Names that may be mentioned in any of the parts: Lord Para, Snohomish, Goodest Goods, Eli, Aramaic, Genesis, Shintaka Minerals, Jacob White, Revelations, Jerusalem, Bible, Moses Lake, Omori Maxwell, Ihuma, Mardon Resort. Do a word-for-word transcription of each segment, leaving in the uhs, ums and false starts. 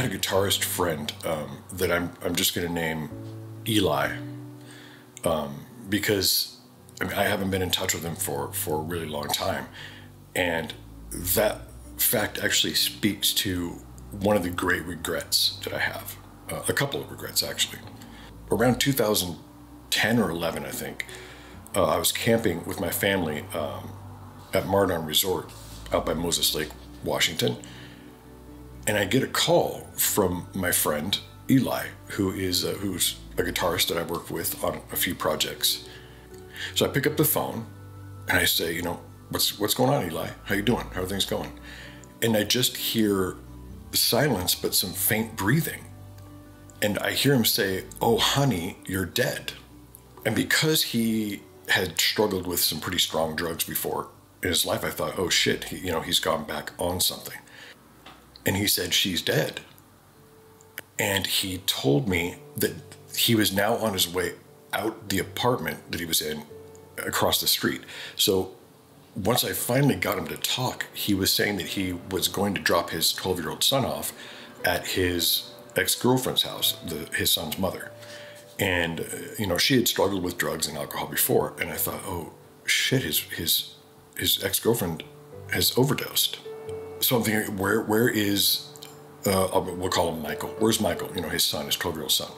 had a guitarist friend um, that I'm, I'm just going to name Eli, um, because I, mean, I haven't been in touch with him for, for a really long time. And that fact actually speaks to one of the great regrets that I have, uh, a couple of regrets actually. Around two thousand ten or eleven, I think, uh, I was camping with my family um, at Mardon Resort out by Moses Lake, Washington. And I get a call from my friend, Eli, who is a, who's a guitarist that I work with on a few projects. So I pick up the phone and I say, you know, what's, what's going on, Eli? How you doing? How are things going? And I just hear silence, but some faint breathing. And I hear him say, oh, honey, you're dead. And because he had struggled with some pretty strong drugs before in his life, I thought, oh shit, he, you know, he's gone back on something. And he said, she's dead. And he told me that he was now on his way out the apartment that he was in across the street. So once I finally got him to talk, he was saying that he was going to drop his twelve-year-old son off at his ex-girlfriend's house, the, his son's mother. And, uh, you know, she had struggled with drugs and alcohol before. And I thought, oh, shit, his, his, his ex-girlfriend has overdosed. So I'm thinking, where, where is, uh, we'll call him Michael. Where's Michael? You know, his son, his twelve-year-old son.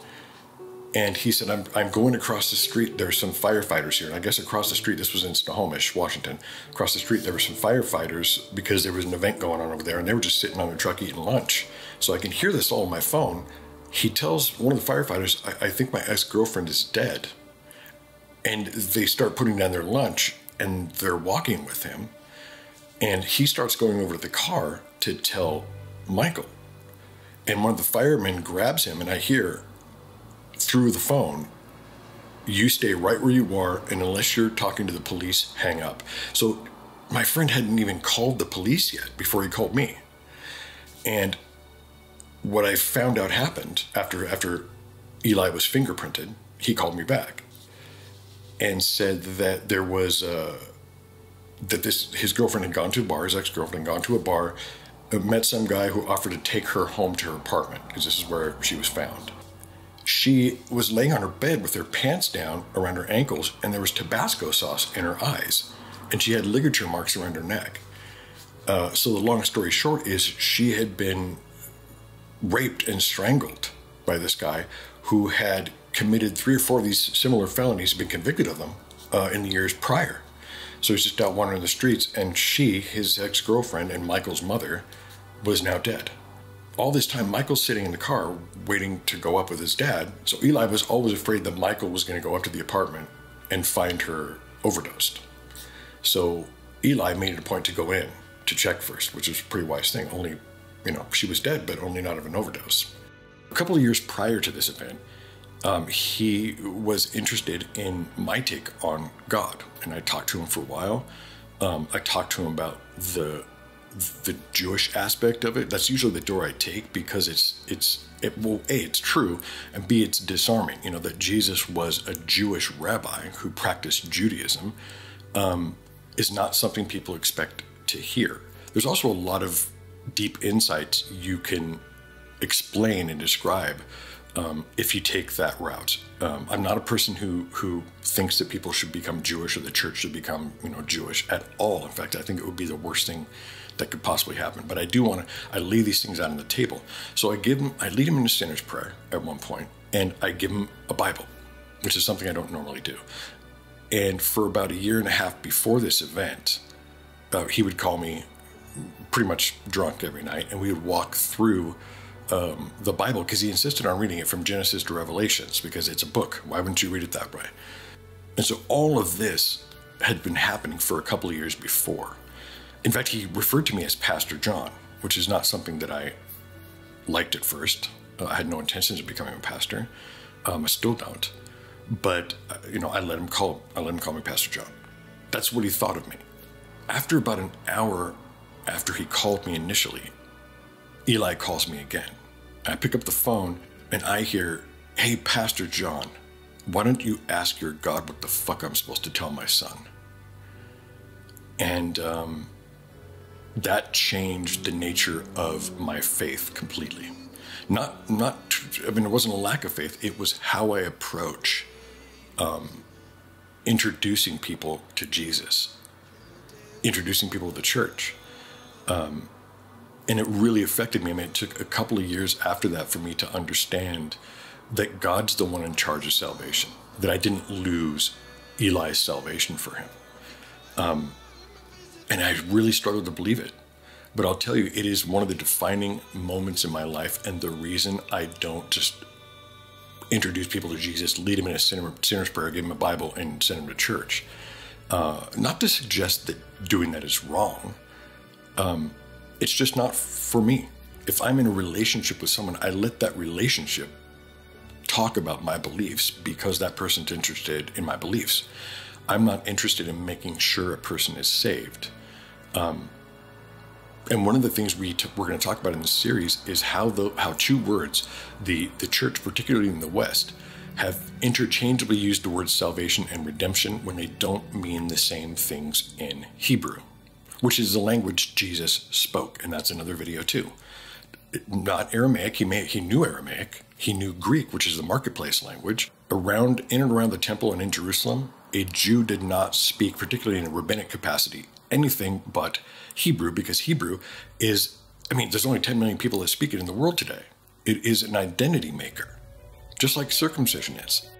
And he said, I'm, I'm going across the street. There's some firefighters here. And I guess across the street, this was in Snohomish, Washington. Across the street, there were some firefighters because there was an event going on over there. And they were just sitting on their truck eating lunch. So I can hear this all on my phone. He tells one of the firefighters, I, I think my ex-girlfriend is dead. And they start putting down their lunch and they're walking with him. And he starts going over to the car to tell Michael. And one of the firemen grabs him, and I hear through the phone, you stay right where you are, and unless you're talking to the police, hang up. So my friend hadn't even called the police yet before he called me. And what I found out happened after, after Eli was fingerprinted, he called me back and said that there was a... that this, his girlfriend had gone to a bar, his ex-girlfriend had gone to a bar, met some guy who offered to take her home to her apartment, because this is where she was found. She was laying on her bed with her pants down around her ankles, and there was Tabasco sauce in her eyes, and she had ligature marks around her neck. Uh, so the long story short is she had been raped and strangled by this guy who had committed three or four of these similar felonies, been convicted of them uh, in the years prior. So he's just out wandering the streets, and she, his ex-girlfriend and Michael's mother, was now dead. All this time, Michael's sitting in the car waiting to go up with his dad. So Eli was always afraid that Michael was going to go up to the apartment and find her overdosed. So Eli made it a point to go in to check first, which is a pretty wise thing. Only, you know, she was dead, but only not of an overdose. A couple of years prior to this event, Um, he was interested in my take on God, and I talked to him for a while. Um, I talked to him about the the Jewish aspect of it. That's usually the door I take because it's it's it well a it's true, and b it's disarming. You know that Jesus was a Jewish rabbi who practiced Judaism um, is not something people expect to hear. There's also a lot of deep insights you can explain and describe. Um, if you take that route. Um, I'm not a person who, who thinks that people should become Jewish or the church should become, you know, Jewish at all. In fact, I think it would be the worst thing that could possibly happen. But I do want to, I lay these things out on the table. So I give him, I lead him in a sinner's prayer at one point, and I give him a Bible, which is something I don't normally do. And for about a year and a half before this event, uh, he would call me pretty much drunk every night, and we would walk through Um, the Bible, because he insisted on reading it from Genesis to Revelations, because it's a book. Why wouldn't you read it that way? And so all of this had been happening for a couple of years before. In fact, he referred to me as Pastor John, which is not something that I liked at first. Uh, I had no intentions of becoming a pastor. Um, I still don't. But uh, you know, I let him call. I let him call me Pastor John. That's what he thought of me. After about an hour after he called me initially, Eli calls me again. I pick up the phone and I hear, hey, Pastor John, why don't you ask your God what the fuck I'm supposed to tell my son? And um, that changed the nature of my faith completely. Not, not. I mean, it wasn't a lack of faith. It was how I approach um, introducing people to Jesus, introducing people to the church. Um, and it really affected me. I mean, it took a couple of years after that for me to understand that God's the one in charge of salvation, that I didn't lose Eli's salvation for him. Um, and I really struggled to believe it. But I'll tell you, it is one of the defining moments in my life, and the reason I don't just introduce people to Jesus, lead them in a sinner's prayer, give them a Bible, and send them to church. Uh, not to suggest that doing that is wrong. Um, it's just not for me. If I'm in a relationship with someone, I let that relationship talk about my beliefs because that person's interested in my beliefs. I'm not interested in making sure a person is saved. Um, And one of the things we t we're going to talk about in this series is how the, how two words, the, the church, particularly in the West, have interchangeably used the words salvation and redemption when they don't mean the same things in Hebrew, which is the language Jesus spoke. And that's another video too. Not Aramaic. He, may, he knew Aramaic. He knew Greek, which is the marketplace language. Around, in and around the temple and in Jerusalem, a Jew did not speak, particularly in a rabbinic capacity, anything but Hebrew, because Hebrew is, I mean, there's only ten million people that speak it in the world today. It is an identity maker, just like circumcision is.